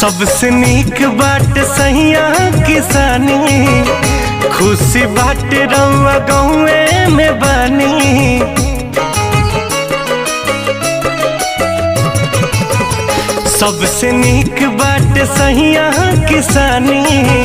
सबसे नीक बाट सहिया किसानी, खुशी बाट रउआ गौवे में बानी। सबसे नीक बाट सहिया किसानी,